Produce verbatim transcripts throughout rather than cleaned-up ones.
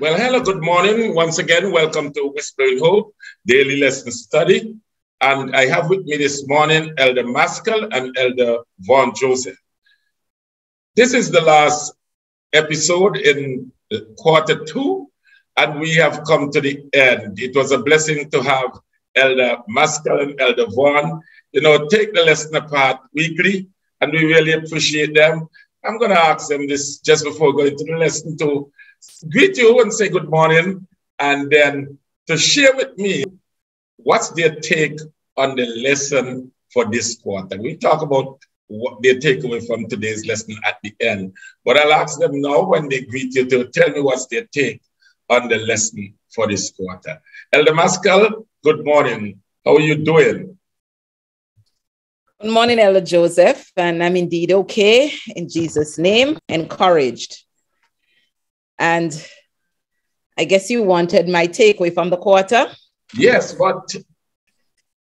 Well, hello, good morning. Once again, welcome to Whispering Hope Daily Lesson Study. And I have with me this morning Elder Maskell and Elder Vaughn Joseph. This is the last episode in quarter two, and we have come to the end. It was a blessing to have Elder Maskell and Elder Vaughn, you know, take the lesson apart weekly, and we really appreciate them. I'm going to ask them this just before going to the lesson to greet you and say good morning, and then to share with me what's their take on the lesson for this quarter. We talk about what their takeaway from today's lesson at the end, but I'll ask them now when they greet you to tell me what's their take on the lesson for this quarter. Elder Maskell, good morning. How are you doing? Good morning, Elder Joseph, and I'm indeed okay in Jesus' name, encouraged. And I guess you wanted my takeaway from the quarter? Yes, but...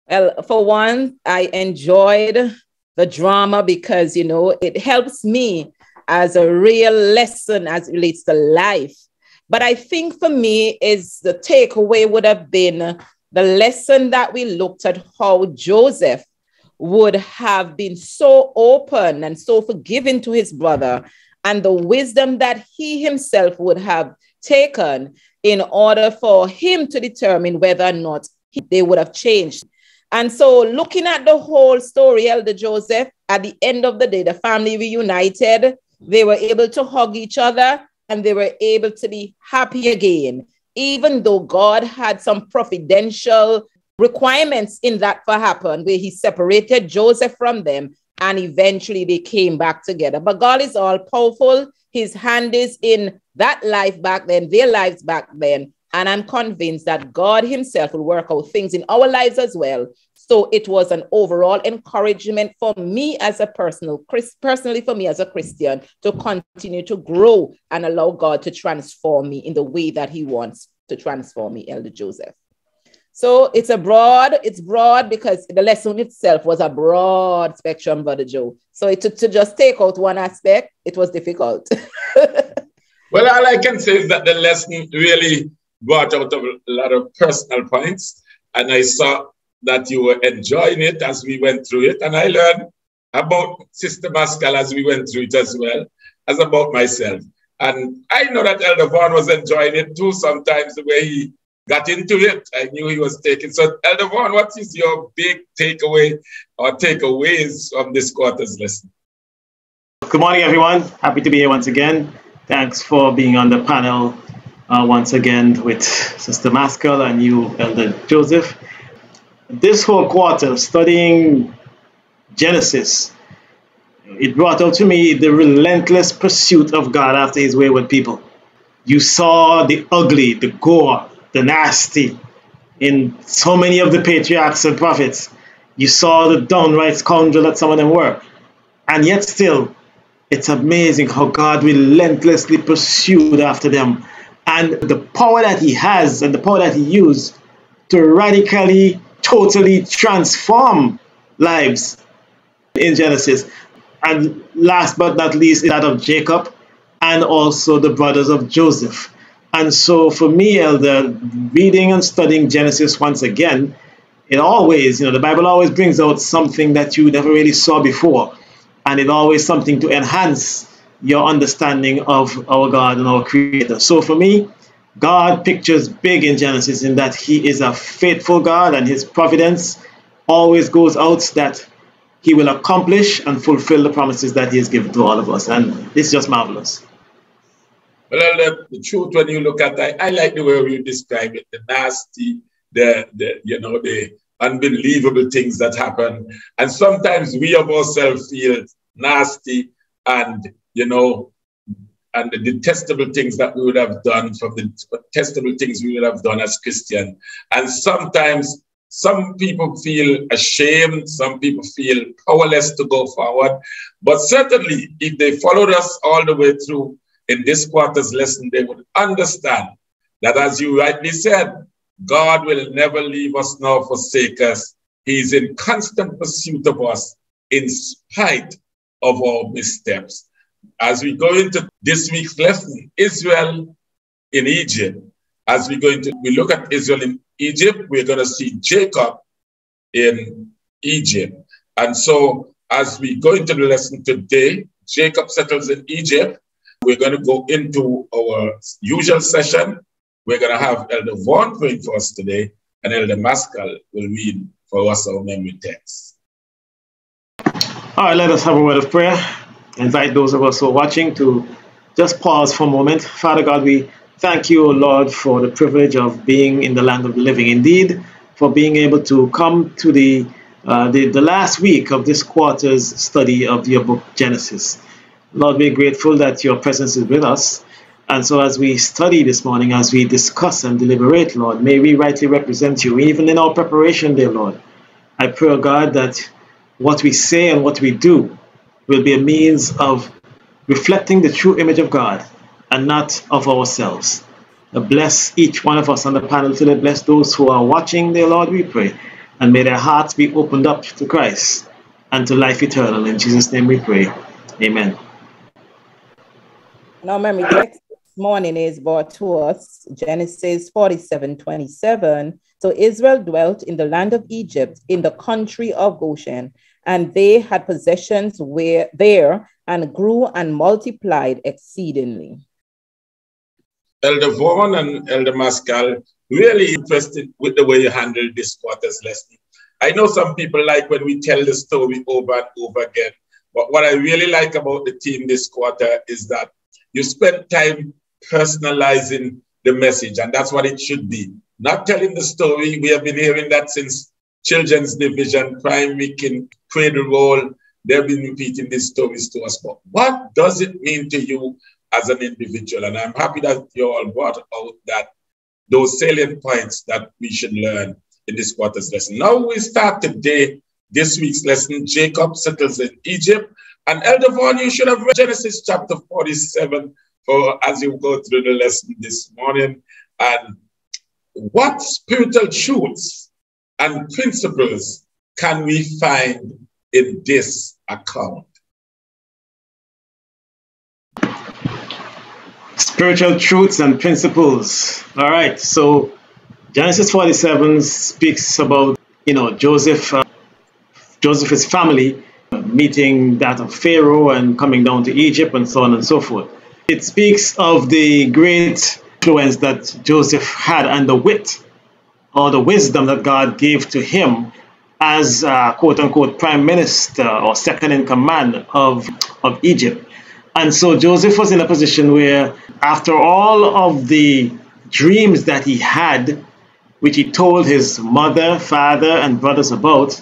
Well, for one, I enjoyed the drama because, you know, it helps me as a real lesson as it relates to life. But I think for me is the takeaway would have been the lesson that we looked at how Joseph would have been so open and so forgiving to his brother, and the wisdom that he himself would have taken in order for him to determine whether or not he, they would have changed. And so looking at the whole story, Elder Joseph, at the end of the day, the family reunited, they were able to hug each other, and they were able to be happy again, even though God had some providential requirements in that for happen, where he separated Joseph from them, and eventually they came back together. But God is all powerful. His hand is in that life back then, their lives back then. And I'm convinced that God himself will work out things in our lives as well. So it was an overall encouragement for me as a personal, personally for me as a Christian, to continue to grow and allow God to transform me in the way that he wants to transform me, Elder Joseph. So it's a broad, it's broad because the lesson itself was a broad spectrum, Brother Joe. So it, to, to just take out one aspect, it was difficult. Well, all I can say is that the lesson really brought out a lot of personal points. And I saw that you were enjoying it as we went through it. And I learned about Sister Maskell as we went through it as well, as about myself. And I know that Elder Vaughn was enjoying it too sometimes, the way he got into it. I knew he was taking. So, Elder Vaughn, what is your big takeaway or takeaways from this quarter's lesson? Good morning, everyone. Happy to be here once again. Thanks for being on the panel uh, once again with Sister Maskell and you, Elder Joseph. This whole quarter, studying Genesis, it brought out to me the relentless pursuit of God after his wayward people. You saw the ugly, the gore, the nasty in so many of the patriarchs and prophets. You saw the downright scoundrel that some of them were. And yet still, it's amazing how God relentlessly pursued after them, and the power that he has and the power that he used to radically, totally transform lives in Genesis. And last but not least, that of Jacob and also the brothers of Joseph. And so for me, Elder, reading and studying Genesis once again, it always, you know, the Bible always brings out something that you never really saw before. And it's always something to enhance your understanding of our God and our Creator. So for me, God pictures big in Genesis in that he is a faithful God, and his providence always goes out that he will accomplish and fulfill the promises that he has given to all of us. And it's just marvelous. Well, the truth, when you look at it, I like the way you describe it, the nasty, the, the, you know, the unbelievable things that happen. And sometimes we of ourselves feel nasty and, you know, and the detestable things that we would have done, from the detestable things we would have done as Christians. And sometimes some people feel ashamed, some people feel powerless to go forward. But certainly, if they followed us all the way through, in this quarter's lesson, they would understand that, as you rightly said, God will never leave us nor forsake us. He is in constant pursuit of us in spite of our missteps. As we go into this week's lesson, Israel in Egypt. As we go into, we look at Israel in Egypt, we're going to see Jacob in Egypt. And so as we go into the lesson today, Jacob settles in Egypt. We're going to go into our usual session. We're going to have Elder Vaughn praying for us today, and Elder Pascal will read for us our memory text. All right, let us have a word of prayer. Invite those of us who are watching to just pause for a moment. Father God, we thank you, O Lord, for the privilege of being in the land of the living. Indeed, for being able to come to the, uh, the, the last week of this quarter's study of your book, Genesis. Lord, we're grateful that your presence is with us. And so as we study this morning, as we discuss and deliberate, Lord, may we rightly represent you, even in our preparation day, Lord. I pray, O God, that what we say and what we do will be a means of reflecting the true image of God and not of ourselves. Bless each one of us on the panel today. Bless those who are watching, dear Lord, we pray. And may their hearts be opened up to Christ and to life eternal. In Jesus' name we pray. Amen. Now, memory text this morning is brought to us, Genesis forty-seven twenty-seven. So Israel dwelt in the land of Egypt, in the country of Goshen, and they had possessions where, there, and grew and multiplied exceedingly. Elder Vaughn and Elder Pascal, really interested with the way you handled this quarter's lesson. I know some people like when we tell the story over and over again, but what I really like about the team this quarter is that you spend time personalizing the message, and that's what it should be. Not telling the story. We have been hearing that since Children's Division, Prime Week in Cradle Roll. They've been repeating these stories to us. But what does it mean to you as an individual? And I'm happy that you all brought out that those salient points that we should learn in this quarter's lesson. Now we start today, this week's lesson, Jacob settles in Egypt. And Elder Vaughn, you should have read Genesis chapter forty-seven for as you go through the lesson this morning. And what spiritual truths and principles can we find in this account? Spiritual truths and principles. All right. So Genesis forty-seven speaks about, you know, Joseph, uh, Joseph's family meeting that of Pharaoh and coming down to Egypt and so on and so forth. It speaks of the great influence that Joseph had and the wit or the wisdom that God gave to him as uh, quote-unquote prime minister or second in command of, of Egypt. And so Joseph was in a position where after all of the dreams that he had, which he told his mother, father, and brothers about,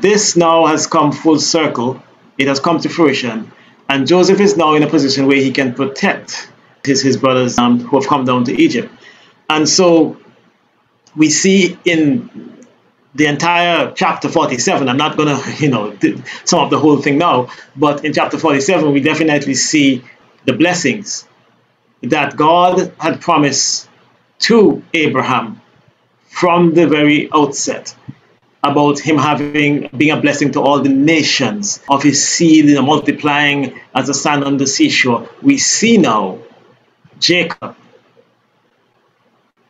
this now has come full circle. It has come to fruition. And Joseph is now in a position where he can protect his, his brothers um, who have come down to Egypt. And so we see in the entire chapter forty-seven, I'm not going to, you know, sum up the whole thing now, but in chapter forty-seven, we definitely see the blessings that God had promised to Abraham from the very outset, about him having being a blessing to all the nations, of his seed, you know, multiplying as the sand on the seashore. We see now Jacob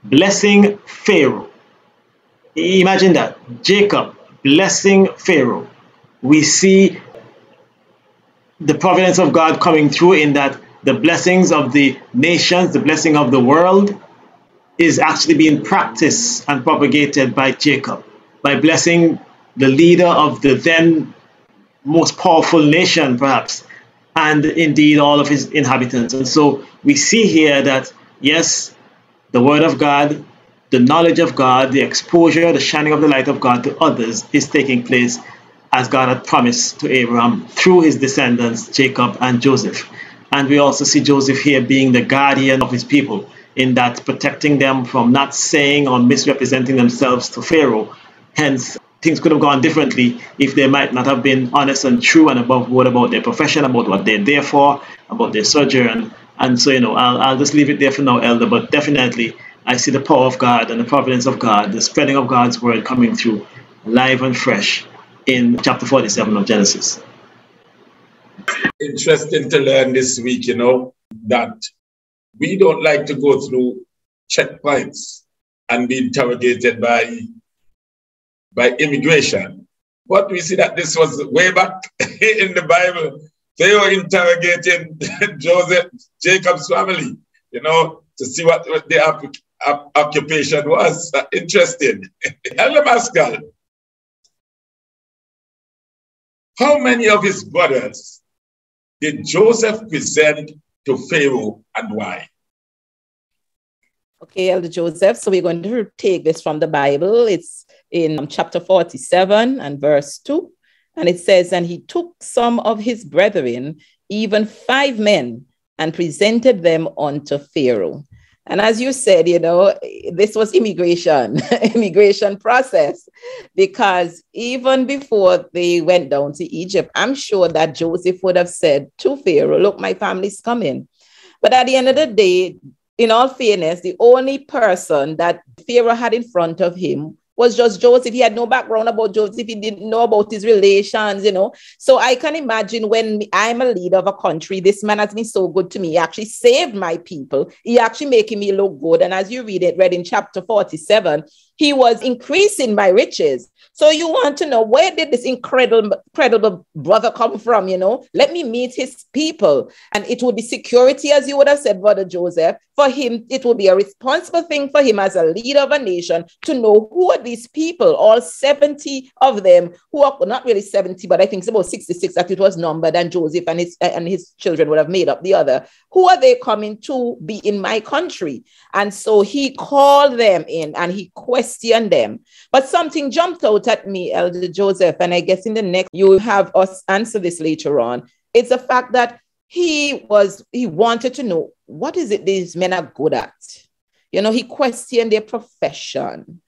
blessing Pharaoh. Imagine that. Jacob blessing Pharaoh. We see the providence of God coming through in that the blessings of the nations, the blessing of the world, is actually being practiced and propagated by Jacob, by blessing the leader of the then most powerful nation, perhaps, and indeed all of his inhabitants. And so we see here that, yes, the word of God, the knowledge of God, the exposure, the shining of the light of God to others is taking place as God had promised to Abraham through his descendants, Jacob and Joseph. And we also see Joseph here being the guardian of his people, in that protecting them from not saying or misrepresenting themselves to Pharaoh. Hence, things could have gone differently if they might not have been honest and true and above board about their profession, about what they're there for, about their sojourn. And so, you know, I'll, I'll just leave it there for now, Elder. But definitely, I see the power of God and the providence of God, the spreading of God's word coming through live and fresh in chapter forty-seven of Genesis. Interesting to learn this week, you know, that We don't like to go through checkpoints and be interrogated by, by immigration. But we see that this was way back in the Bible. They were interrogating Joseph, Jacob's family, you know, to see what, what their occupation was. Interesting. Elder Pascal, how many of his brothers did Joseph present to Pharaoh and why? Okay, Elder Joseph, so we're going to take this from the Bible. It's in chapter forty-seven and verse two. And it says, and he took some of his brethren, even five men, and presented them unto Pharaoh. And as you said, you know, this was immigration, immigration process, because even before they went down to Egypt, I'm sure that Joseph would have said to Pharaoh, look, my family's coming. But at the end of the day, in all fairness, the only person that Pharaoh had in front of him was just Joseph. He had no background about Joseph. He didn't know about his relations, you know. So I can imagine when I'm a leader of a country, this man has been so good to me. He actually saved my people. He actually making me look good. And as you read it, read in chapter forty-seven, he was increasing my riches. So you want to know, where did this incredible, incredible brother come from, you know? Let me meet his people. And it would be security, as you would have said, Brother Joseph. For him, it would be a responsible thing for him as a leader of a nation to know who are these people, all seventy of them, who are not really seventy, but I think it's about sixty-six that it was numbered, and Joseph and his, and his children would have made up the other. Who are they coming to be in my country? And so he called them in and he questioned them. But something jumped out at me, Elder Joseph, and I guess in the next you have us answer this later on. It's the fact that he was he wanted to know, what is it these men are good at? You know, he questioned their profession.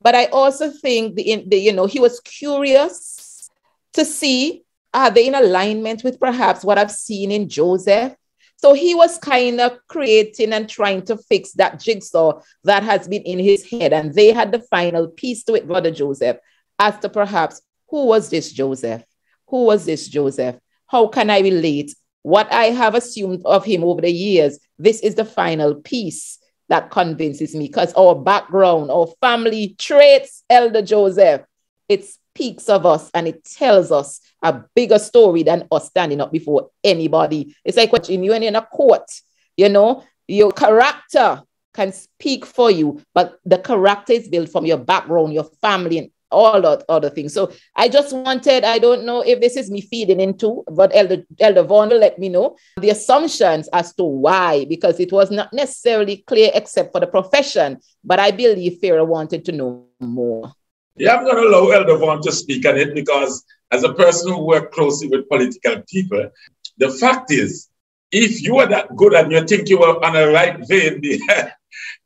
But I also think the, the you know, he was curious to see, are they in alignment with perhaps what I've seen in Joseph? So he was kind of creating and trying to fix that jigsaw that has been in his head. And they had the final piece to it, Brother Joseph, as to perhaps, who was this Joseph? Who was this Joseph? How can I relate? What I have assumed of him over the years, this is the final piece that convinces me, because our background, our family traits, Elder Joseph, it speaks of us and it tells us a bigger story than us standing up before anybody. It's like when you're in a court, you know, your character can speak for you, but the character is built from your background, your family, and all that other things. So I just wanted, I don't know if this is me feeding into, but Elder, Elder Vaughn will let me know the assumptions as to why, because it was not necessarily clear except for the profession, but I believe Pharaoh wanted to know more. Yeah, I'm going to allow Elder Vaughn to speak on it, because as a person who works closely with political people, the fact is, if you were that good and you think you were on a right vein,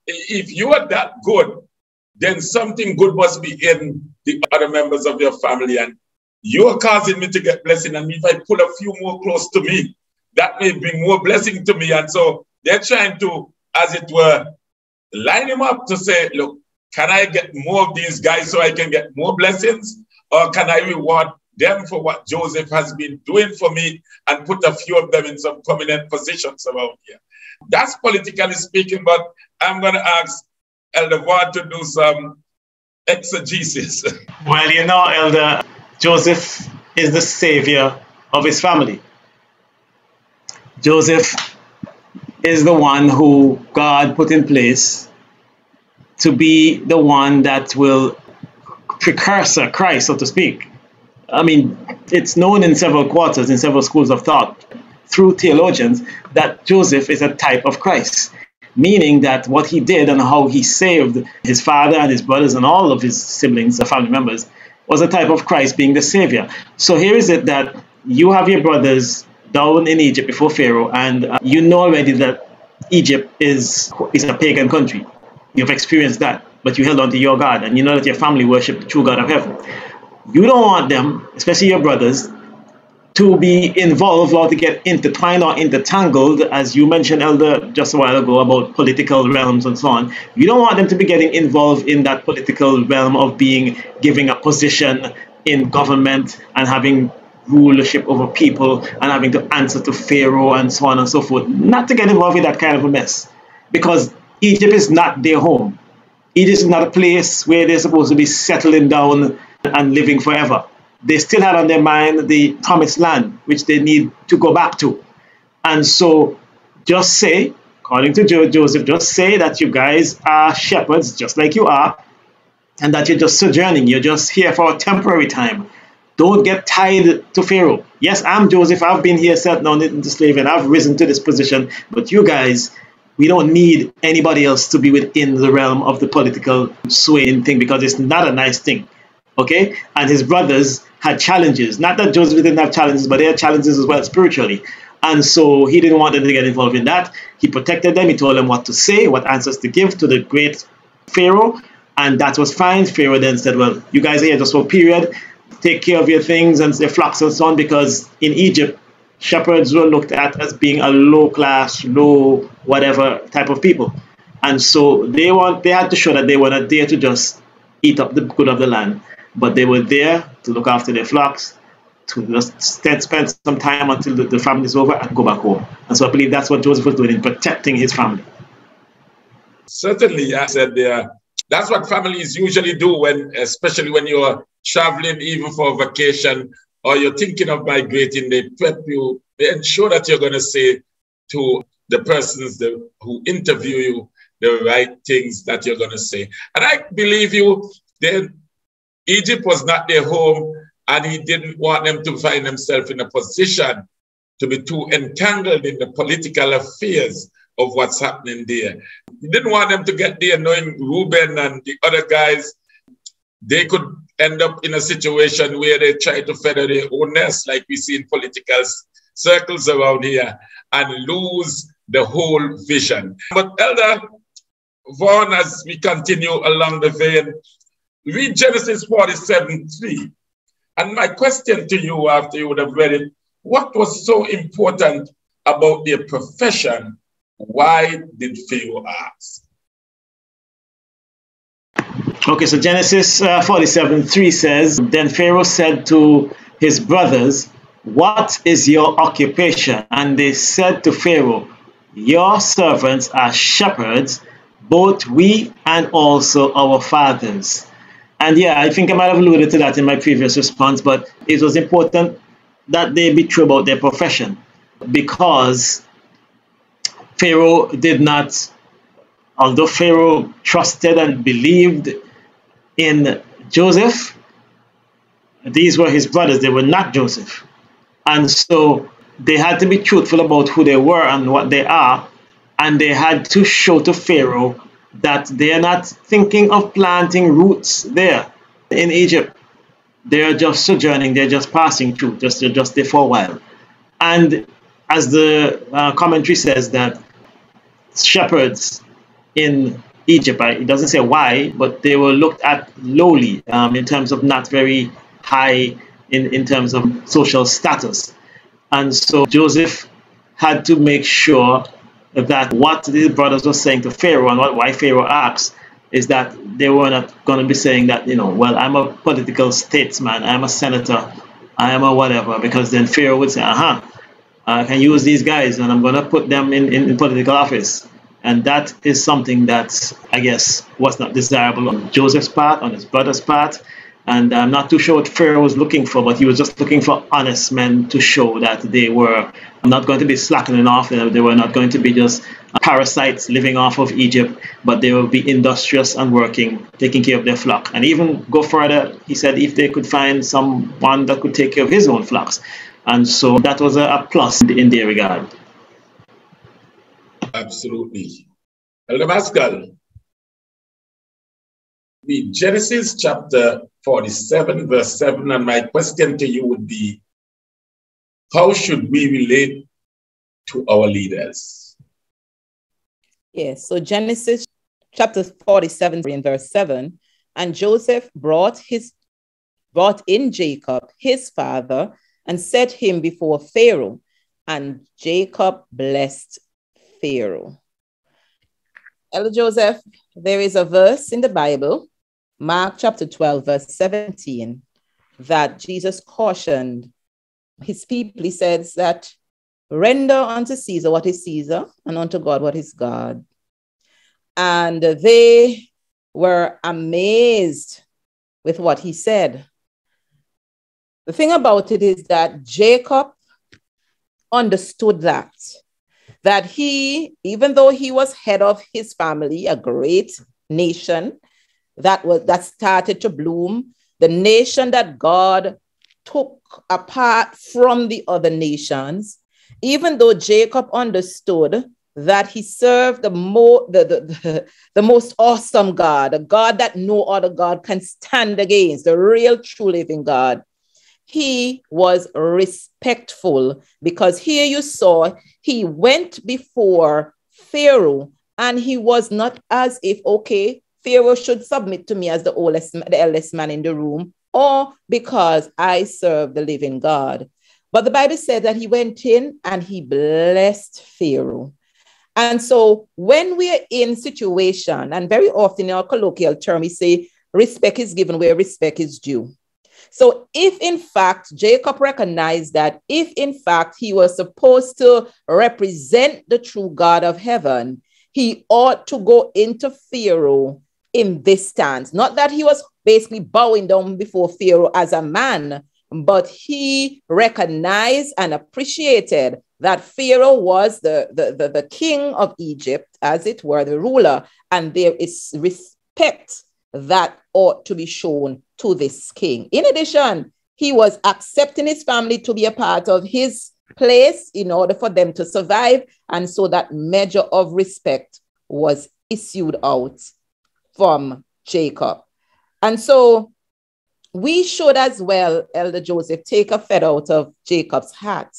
if you were that good, then something good must be in the other members of your family. And you're causing me to get blessing. And if I pull a few more close to me, that may bring more blessing to me. And so they're trying to, as it were, line him up to say, look, can I get more of these guys so I can get more blessings? Or can I reward them for what Joseph has been doing for me and put a few of them in some prominent positions around here? That's politically speaking, but I'm going to ask Elder Ward to do some exegesis. Well, you know, Elder, Joseph is the savior of his family. Joseph is the one who God put in place to be the one that will precursor Christ, so to speak. I mean, it's known in several quarters, in several schools of thought, through theologians, that Joseph is a type of Christ. Meaning that what he did and how he saved his father and his brothers and all of his siblings, the family members, was a type of Christ being the Savior. So here is it that you have your brothers down in Egypt before Pharaoh, and uh, you know already that Egypt is, is a pagan country. You've experienced that, but you held on to your God, and you know that your family worship the true God of heaven. You don't want them, especially your brothers, to be involved or to get intertwined or intertangled, as you mentioned, Elder, just a while ago about political realms and so on. You don't want them to be getting involved in that political realm of being, giving a position in government and having rulership over people and having to answer to Pharaoh and so on and so forth. Not to get involved in that kind of a mess, because Egypt is not their home. Egypt is not a place where they're supposed to be settling down and living forever. They still had on their mind the promised land, which they need to go back to. And so just say, according to Joseph, just say that you guys are shepherds just like you are, and that you're just sojourning. You're just here for a temporary time. Don't get tied to Pharaoh. Yes, I'm Joseph. I've been here, set down into slavery, and I've risen to this position. But you guys, we don't need anybody else to be within the realm of the political swaying thing, because it's not a nice thing. Okay? And his brothers had challenges. Not that Joseph didn't have challenges, but they had challenges as well spiritually. And so he didn't want them to get involved in that. He protected them. He told them what to say, what answers to give to the great Pharaoh. And that was fine. Pharaoh then said, well, you guys are here just for a period. Take care of your things and their flocks and so on. Because in Egypt, shepherds were looked at as being a low class, low whatever type of people. And so they want, they had to show that they were not there to just eat up the good of the land. But they were there to look after their flocks, to just spend some time until the, the famine is over and go back home. And so I believe that's what Joseph was doing, in protecting his family. Certainly, I said there. That's what families usually do, when, especially when you're traveling, even for a vacation, or you're thinking of migrating. They prep you, they ensure that you're going to say to the persons that, who interview you, the right things that you're going to say. And I believe you, they, Egypt was not their home, and he didn't want them to find themselves in a position to be too entangled in the political affairs of what's happening there. He didn't want them to get there knowing Reuben and the other guys. They could end up in a situation where they try to feather their own nest, like we see in political circles around here, and lose the whole vision. But Elder Vaughn, as we continue along the vein, read Genesis forty-seven three. And my question to you, after you would have read it, what was so important about their profession? Why did Pharaoh ask? Okay, so Genesis forty-seven three says, "Then Pharaoh said to his brothers, 'What is your occupation?' And they said to Pharaoh, 'Your servants are shepherds, both we and also our fathers.'" And yeah, I think I might have alluded to that in my previous response, but it was important that they be true about their profession, because Pharaoh did not, although Pharaoh trusted and believed in Joseph, these were his brothers. They were not Joseph. And so they had to be truthful about who they were and what they are. And they had to show to Pharaoh that they are not thinking of planting roots there in Egypt. They are just sojourning. They're just passing through. Just, they're just there for a while. And as the uh, commentary says, that shepherds in Egypt, it doesn't say why, but they were looked at lowly, um, in terms of not very high in, in terms of social status. And so Joseph had to make sure that what the brothers were saying to Pharaoh, and what, why Pharaoh asked, is that they were not going to be saying that, you know, well, I'm a political statesman, I'm a senator, I am a whatever, because then Pharaoh would say, uh-huh, I can use these guys and I'm going to put them in, in, in political office. And that is something that, I guess, was not desirable on Joseph's part, on his brother's part. And I'm not too sure what Pharaoh was looking for, but he was just looking for honest men to show that they were not going to be slackening off. They were not going to be just parasites living off of Egypt, but they will be industrious and working, taking care of their flock. And even go further, he said, if they could find someone that could take care of his own flocks. And so that was a plus in their regard. Absolutely. Elder Pascal, read Genesis chapter forty-seven, verse seven, and my question to you would be, how should we relate to our leaders? Yes, so Genesis chapter forty-seven, verse seven, and Joseph brought, his, brought in Jacob, his father, and set him before Pharaoh, and Jacob blessed Pharaoh. Elder Joseph, there is a verse in the Bible, Mark chapter twelve, verse seventeen, that Jesus cautioned his people, he says that render unto Caesar what is Caesar and unto God what is God. And they were amazed with what he said. The thing about it is that Jacob understood that, that he, even though he was head of his family, a great nation that was that started to bloom, the nation that God took apart from the other nations, even though Jacob understood that he served the, mo the, the, the, the most awesome God, a God that no other God can stand against, the real, true, living God, he was respectful, because here you saw he went before Pharaoh, and he was not as if, okay, Pharaoh should submit to me as the oldest, the eldest man in the room, or because I serve the living God. But the Bible said that he went in and he blessed Pharaoh. And so when we are in situation, and very often in our colloquial term, we say respect is given where respect is due. So if in fact Jacob recognized that, if in fact he was supposed to represent the true God of heaven, he ought to go into Pharaoh in this stance. Not that he was basically bowing down before Pharaoh as a man, but he recognized and appreciated that Pharaoh was the, the, the, the king of Egypt, as it were, the ruler, and there is respect that ought to be shown to this king. In addition, he was accepting his family to be a part of his place in order for them to survive, and so that measure of respect was issued out from Jacob. And so we should as well, Elder Joseph, take a feather out of Jacob's hat.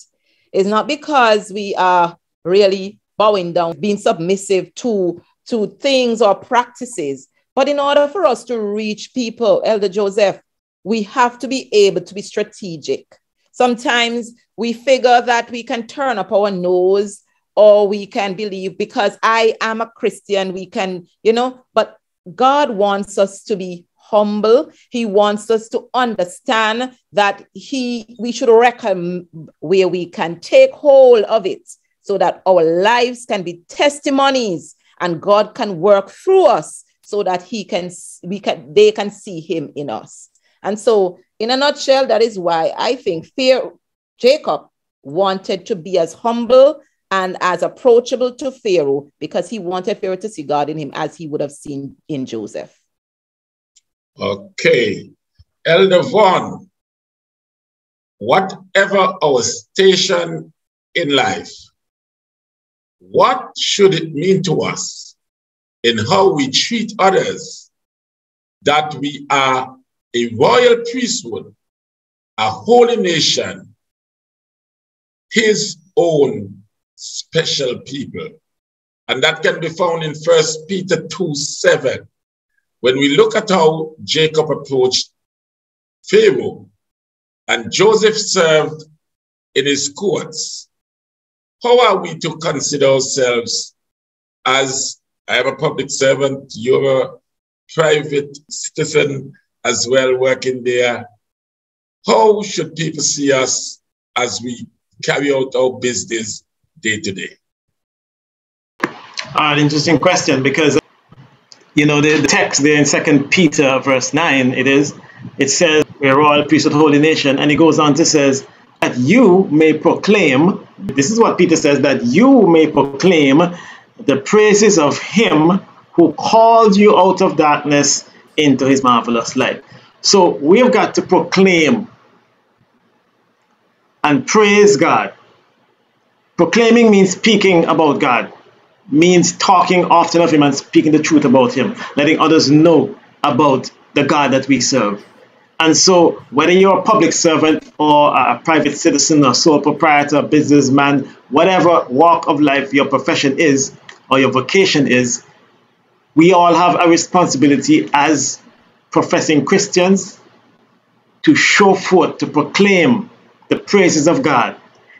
It's not because we are really bowing down, being submissive to, to things or practices, but in order for us to reach people, Elder Joseph, we have to be able to be strategic. Sometimes we figure that we can turn up our nose, or we can believe because I am a Christian, we can, you know, but God wants us to be humble. He wants us to understand that he, we should reckon where we can take hold of it so that our lives can be testimonies and God can work through us so that he can, we can, they can see him in us. And so in a nutshell, that is why I think Pharaoh, Jacob wanted to be as humble and as approachable to Pharaoh, because he wanted Pharaoh to see God in him as he would have seen in Joseph. Okay. Elder Vaughn, whatever our station in life, what should it mean to us in how we treat others that we are a royal priesthood, a holy nation, his own special people? And that can be found in First Peter two seven. When we look at how Jacob approached Pharaoh and Joseph served in his courts, how are we to consider ourselves as, I am a public servant, you're a private citizen as well working there? How should people see us as we carry out our business day to day? An interesting question, because, you know, the, the text there in Second Peter verse nine, it is, it says, we're royal priesthood, holy nation, and it goes on to says, that you may proclaim, this is what Peter says, that you may proclaim the praises of him who called you out of darkness into his marvelous light. So we've got to proclaim and praise God. Proclaiming means speaking about God, means talking often of him and speaking the truth about him, letting others know about the God that we serve. And so whether you're a public servant or a private citizen or sole proprietor, businessman, whatever walk of life your profession is or your vocation is, we all have a responsibility as professing Christians to show forth, to proclaim the praises of God.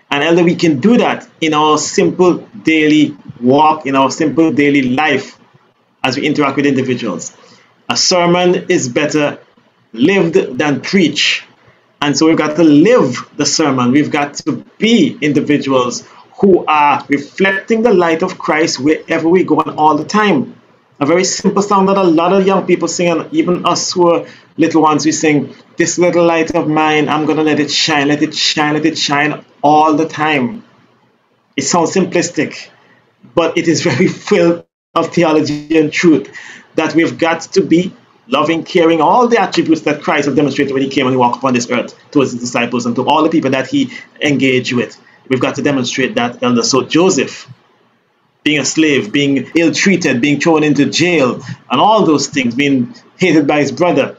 And Elder, we can do that in our simple daily walk, in our simple daily life as we interact with individuals. A sermon is better lived than preached. And so we've got to live the sermon. We've got to be individuals who are reflecting the light of Christ wherever we go and all the time. A very simple song that a lot of young people sing, and even us who are little ones, we sing, "This little light of mine, I'm going to let it shine, let it shine, let it shine," all the time. It sounds simplistic, but it is very filled of theology and truth, that we've got to be loving, caring, all the attributes that Christ has demonstrated when he came and he walked upon this earth towards his disciples and to all the people that he engaged with. We've got to demonstrate that, Elder. So Joseph, being a slave, being ill-treated, being thrown into jail, and all those things, being hated by his brother,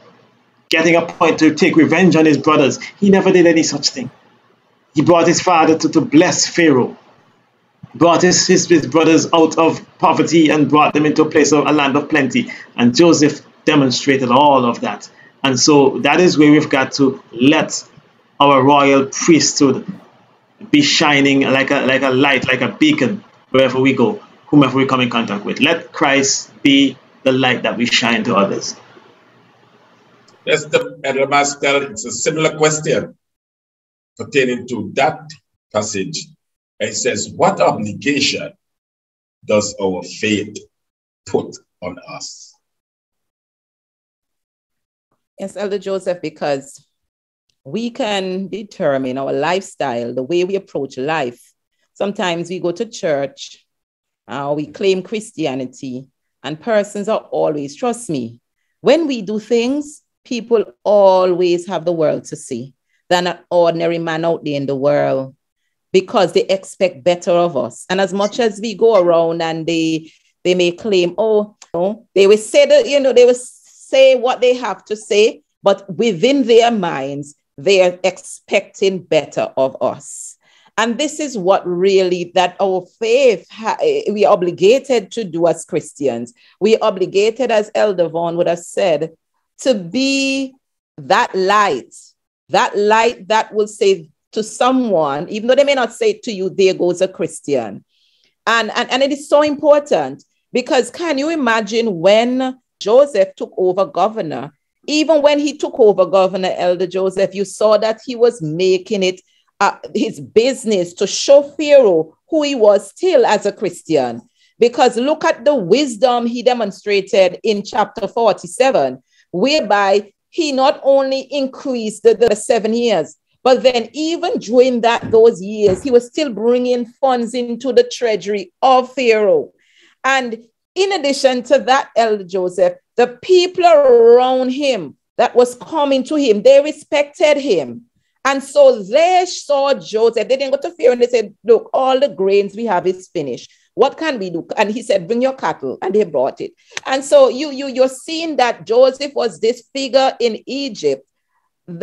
getting a point to take revenge on his brothers, he never did any such thing. He brought his father to, to bless Pharaoh, brought his, his, his brothers out of poverty and brought them into a place of a land of plenty. And Joseph demonstrated all of that. And so that is where we've got to let our royal priesthood be shining like a, like a light, like a beacon, wherever we go, whomever we come in contact with. Let Christ be the light that we shine to others. Yes, Elder Pascal, it's a similar question pertaining to that passage. It says, what obligation does our faith put on us? Yes, Elder Joseph, because we can determine our lifestyle, the way we approach life. Sometimes we go to church, uh, we claim Christianity, and persons are always, trust me, when we do things, people always have the world to see than an ordinary man out there in the world, because they expect better of us. And as much as we go around and they they may claim, oh, no, they will say that, you know, they will say what they have to say, but within their minds, they are expecting better of us. And this is what really that our faith, we are obligated to do as Christians. We are obligated, as Elder Vaughn would have said, to be that light, that light that will say to someone, even though they may not say it to you, there goes a Christian. And, and, and it is so important, because can you imagine when Joseph took over governor, even when he took over governor, Elder Joseph, you saw that he was making it Uh, his business to show Pharaoh who he was still as a Christian. Because look at the wisdom he demonstrated in chapter forty-seven, whereby he not only increased the, the seven years, but then even during that those years, he was still bringing funds into the treasury of Pharaoh. And in addition to that, Elder Joseph, the people around him that was coming to him, they respected him. And so they saw Joseph. They didn't go to Pharaoh and they said, look, all the grains we have is finished. What can we do? And he said, bring your cattle. And they brought it. And so you, you, you're seeing that Joseph was this figure in Egypt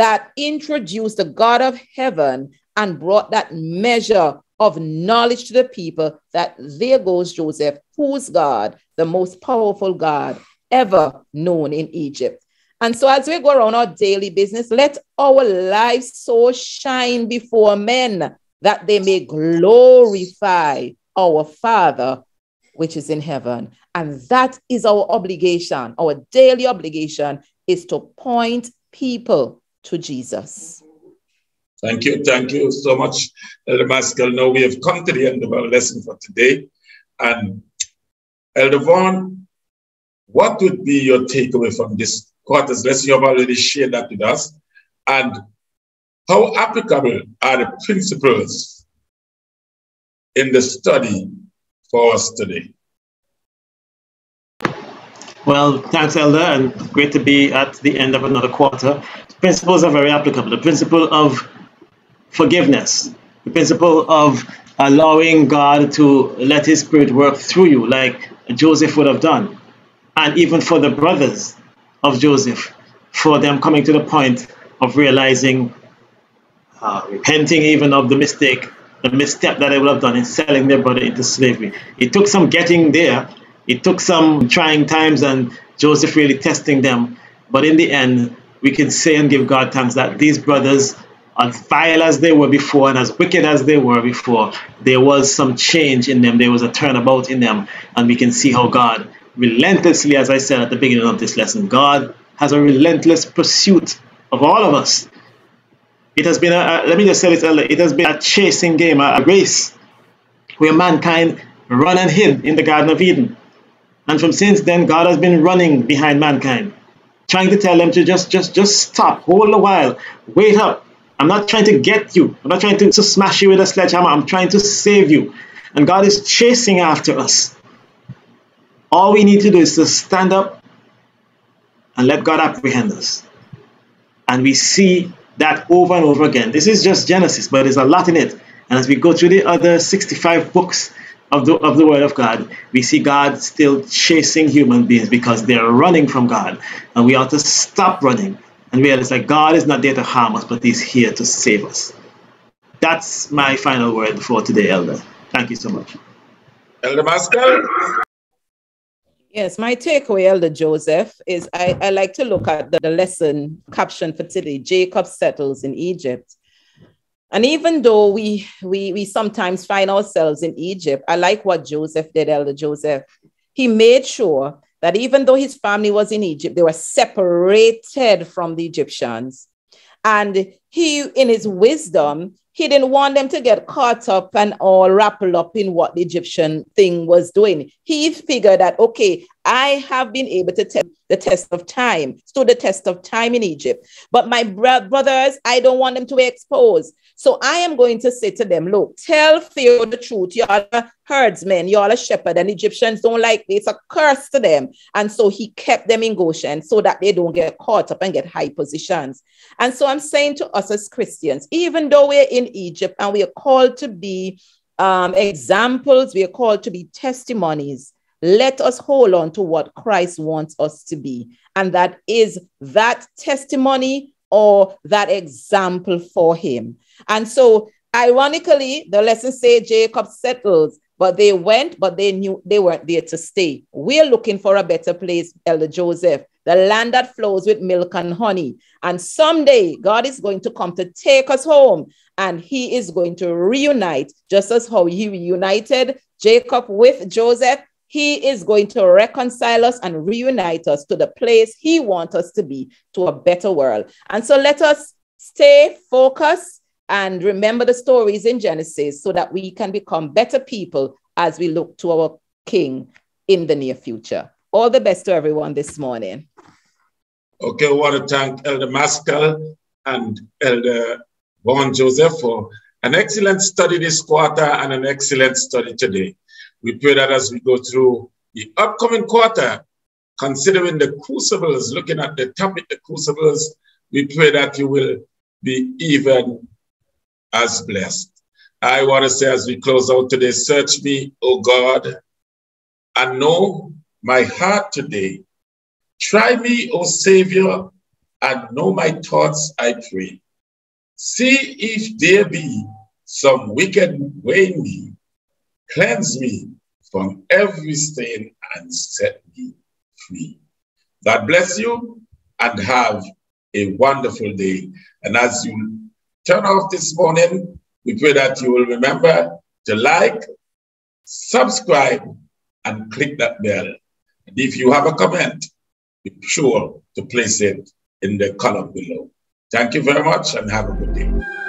that introduced the God of heaven and brought that measure of knowledge to the people that there goes Joseph, who's God, the most powerful God ever known in Egypt. And so as we go around our daily business, let our lives so shine before men that they may glorify our Father, which is in heaven. And that is our obligation. Our daily obligation is to point people to Jesus. Thank you. Thank you so much, Elder Maskell. Now we have come to the end of our lesson for today. And Elder Vaughn, what would be your takeaway from this quarters lesson? You have already shared that with us. And how applicable are the principles in the study for us today? Well, thanks, Elder, and great to be at the end of another quarter. The principles are very applicable. The principle of forgiveness, the principle of allowing God to let his spirit work through you, like Joseph would have done, and even for the brothers of Joseph, for them coming to the point of realizing, uh, repenting even of the mistake, the misstep that they would have done in selling their brother into slavery. It took some getting there, it took some trying times and Joseph really testing them, but in the end, we can say and give God thanks that these brothers, as vile as they were before and as wicked as they were before, there was some change in them, there was a turnabout in them, and we can see how God relentlessly, as I said at the beginning of this lesson, God has a relentless pursuit of all of us. It has been, a, a, let me just say this, Elder, it has been a chasing game, a, a race where mankind ran and hid in the Garden of Eden. And from since then, God has been running behind mankind, trying to tell them to just, just, just stop, hold a while, wait up. I'm not trying to get you. I'm not trying to, to smash you with a sledgehammer. I'm trying to save you. And God is chasing after us. All we need to do is to stand up and let God apprehend us. And we see that over and over again. This is just Genesis, but there's a lot in it. And as we go through the other sixty-five books of the, of the Word of God, we see God still chasing human beings because they're running from God. And we ought to stop running and realize that God is not there to harm us, but He's here to save us. That's my final word for today, Elder. Thank you so much. Elder Pascal? Yes, my takeaway, Elder Joseph, is I, I like to look at the, the lesson caption for today, Jacob settles in Egypt. And even though we, we, we sometimes find ourselves in Egypt, I like what Joseph did, Elder Joseph. He made sure that even though his family was in Egypt, they were separated from the Egyptians. And he, in his wisdom, he didn't want them to get caught up and all wrapped up in what the Egyptian thing was doing. He figured that, okay, I have been able to test the test of time, stood the test of time in Egypt. But my brothers, I don't want them to be exposed. So I am going to say to them, look, tell Pharaoh the truth. You are a herdsman, you are a shepherd, and Egyptians don't like this. It's a curse to them. And so he kept them in Goshen so that they don't get caught up and get high positions. And so I'm saying to us as Christians, even though we're in Egypt and we are called to be um, examples, we are called to be testimonies, let us hold on to what Christ wants us to be. And that is that testimony or that example for Him. And so ironically, the lesson say Jacob settles, but they went, but they knew they weren't there to stay. We're looking for a better place, Elder Joseph, the land that flows with milk and honey. And someday God is going to come to take us home, and He is going to reunite, just as how He reunited Jacob with Joseph. He is going to reconcile us and reunite us to the place He wants us to be, to a better world. And so let us stay focused and remember the stories in Genesis so that we can become better people as we look to our King in the near future. All the best to everyone this morning. Okay, I want to thank Elder Maskell and Elder Vaughn Joseph for an excellent study this quarter and an excellent study today. We pray that as we go through the upcoming quarter, considering the crucibles, looking at the topic, the crucibles, we pray that you will be even as blessed. I want to say as we close out today, search me, O God, and know my heart today. Try me, O Savior, and know my thoughts, I pray. See if there be some wicked way in me. Cleanse me from every stain and set me free. God bless you and have a wonderful day. And as you turn off this morning, we pray that you will remember to like, subscribe, and click that bell. And if you have a comment, be sure to place it in the column below. Thank you very much and have a good day.